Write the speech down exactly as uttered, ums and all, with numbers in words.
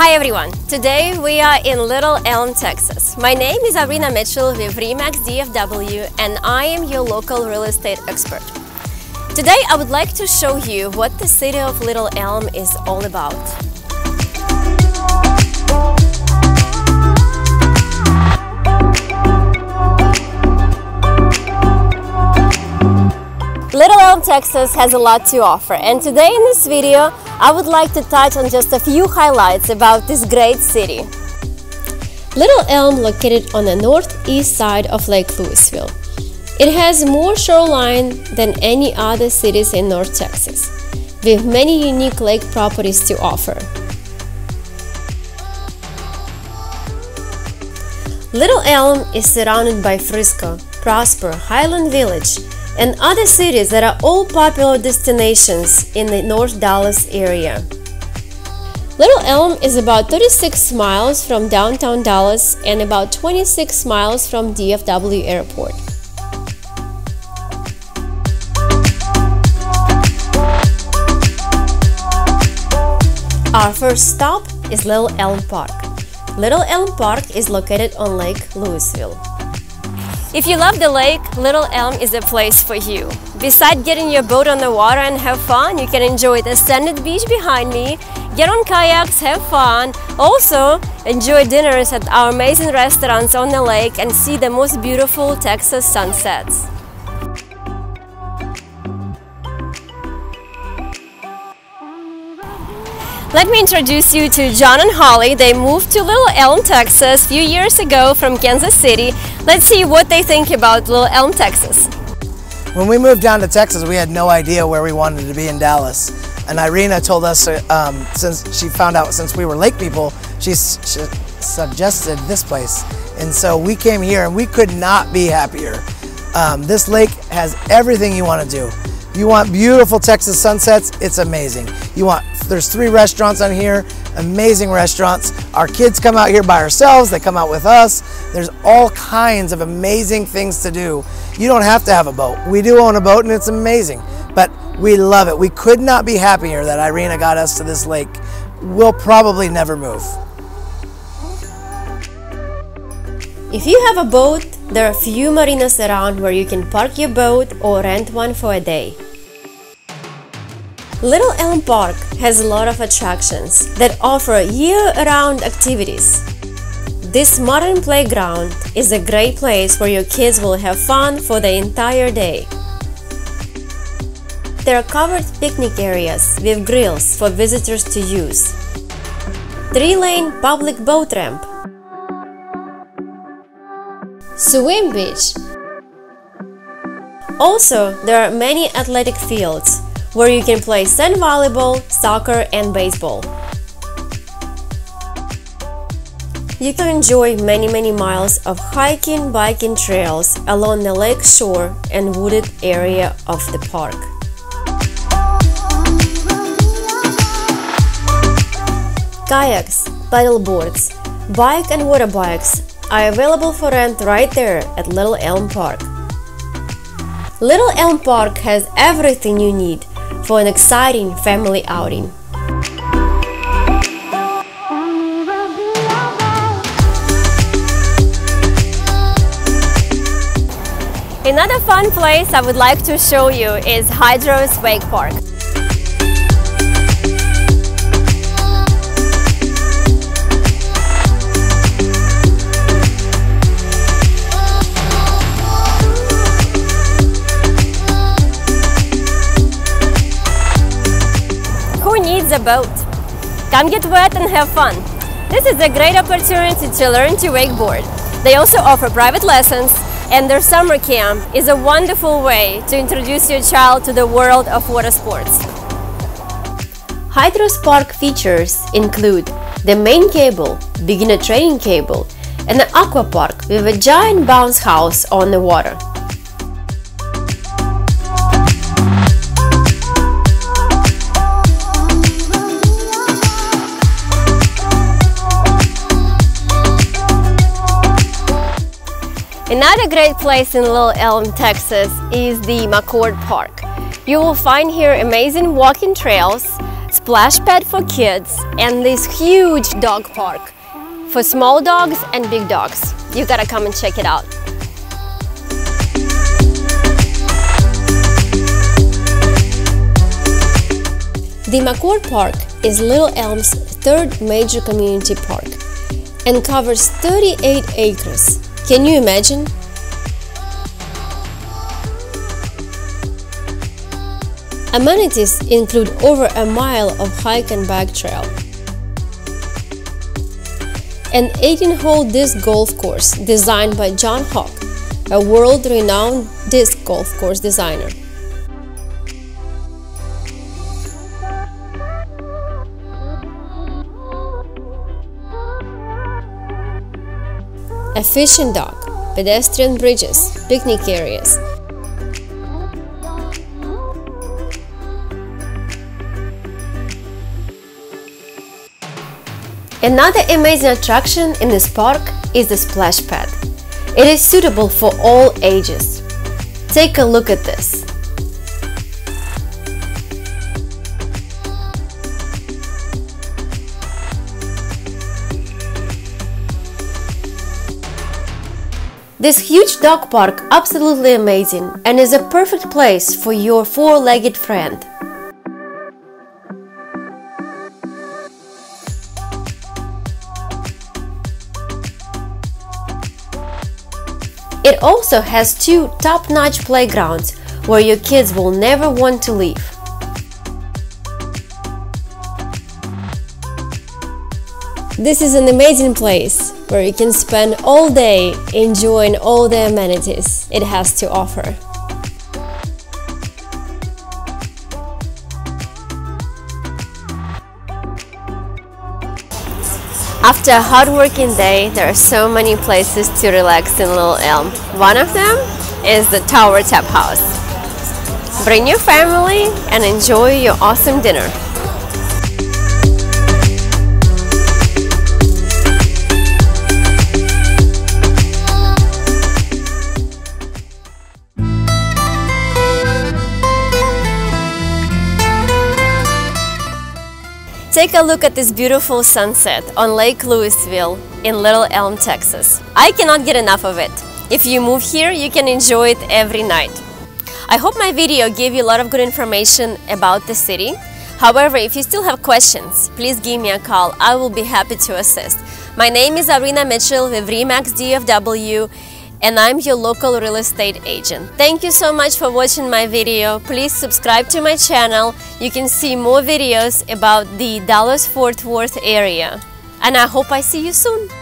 Hi everyone! Today we are in Little Elm, Texas. My name is Irina Mitchell with RE/MAX D F W and I am your local real estate expert. Today I would like to show you what the city of Little Elm is all about. Little Elm, Texas has a lot to offer, and today in this video I would like to touch on just a few highlights about this great city. Little Elm is located on the northeast side of Lake Lewisville. It has more shoreline than any other cities in North Texas, with many unique lake properties to offer. Little Elm is surrounded by Frisco, Prosper, Highland Village, and other cities that are all popular destinations in the North Dallas area. Little Elm is about thirty-six miles from downtown Dallas and about twenty-six miles from D F W Airport. Our first stop is Little Elm Park. Little Elm Park is located on Lake Lewisville. If you love the lake, Little Elm is a place for you. Besides getting your boat on the water and have fun, you can enjoy the sanded beach behind me, get on kayaks, have fun, also enjoy dinners at our amazing restaurants on the lake and see the most beautiful Texas sunsets. Let me introduce you to John and Holly. They moved to Little Elm, Texas a few years ago from Kansas City. Let's see what they think about Little Elm, Texas. When we moved down to Texas, we had no idea where we wanted to be in Dallas. And Irina told us, um, since she found out since we were lake people, she, she suggested this place. And so we came here and we could not be happier. Um, this lake has everything you want to do. You want beautiful Texas sunsets, it's amazing. You want, there's three restaurants on here, amazing restaurants. Our kids come out here by ourselves, they come out with us. There's all kinds of amazing things to do. You don't have to have a boat. We do own a boat and it's amazing, but we love it. We could not be happier that Irina got us to this lake. We'll probably never move. If you have a boat, there are few marinas around where you can park your boat or rent one for a day. Little Elm Park has a lot of attractions that offer year-round activities. This modern playground is a great place where your kids will have fun for the entire day. There are covered picnic areas with grills for visitors to use. Three-lane public boat ramp, swim beach. Also, there are many athletic fields where you can play sand volleyball, soccer, and baseball. You can enjoy many, many miles of hiking, biking trails along the lake shore and wooded area of the park. Kayaks, paddleboards, bike and water bikes are available for rent right there at Little Elm Park. Little Elm Park has everything you need for an exciting family outing. Another fun place I would like to show you is Hydrous Wake Park. A boat. Come get wet and have fun. This is a great opportunity to learn to wakeboard. They also offer private lessons, and their summer camp is a wonderful way to introduce your child to the world of water sports. HydroSpark features include the main cable, beginner training cable, and an aqua park with a giant bounce house on the water. Another great place in Little Elm, Texas is the McCord Park. You will find here amazing walking trails, splash pad for kids, and this huge dog park for small dogs and big dogs. You gotta come and check it out. The McCord Park is Little Elm's third major community park and covers thirty-eight acres. Can you imagine? Amenities include over a mile of hike and bike trail, an eighteen-hole disc golf course designed by John Hawk, a world-renowned disc golf course designer. A fishing dock, pedestrian bridges, picnic areas. Another amazing attraction in this park is the splash pad. It is suitable for all ages. Take a look at this. This huge dog park is absolutely amazing and is a perfect place for your four-legged friend. It also has two top-notch playgrounds where your kids will never want to leave. This is an amazing place where you can spend all day enjoying all the amenities it has to offer. After a hard working day, there are so many places to relax in Little Elm. One of them is the Tower Tap House. Bring your family and enjoy your awesome dinner. Take a look at this beautiful sunset on Lake Lewisville in Little Elm, Texas. I cannot get enough of it. If you move here, you can enjoy it every night. I hope my video gave you a lot of good information about the city. However, if you still have questions, please give me a call. I will be happy to assist. My name is Irina Mitchell with RE/MAX D F W, and I'm your local real estate agent. Thank you so much for watching my video. Please subscribe to my channel. You can see more videos about the Dallas-Fort Worth area. And I hope I see you soon.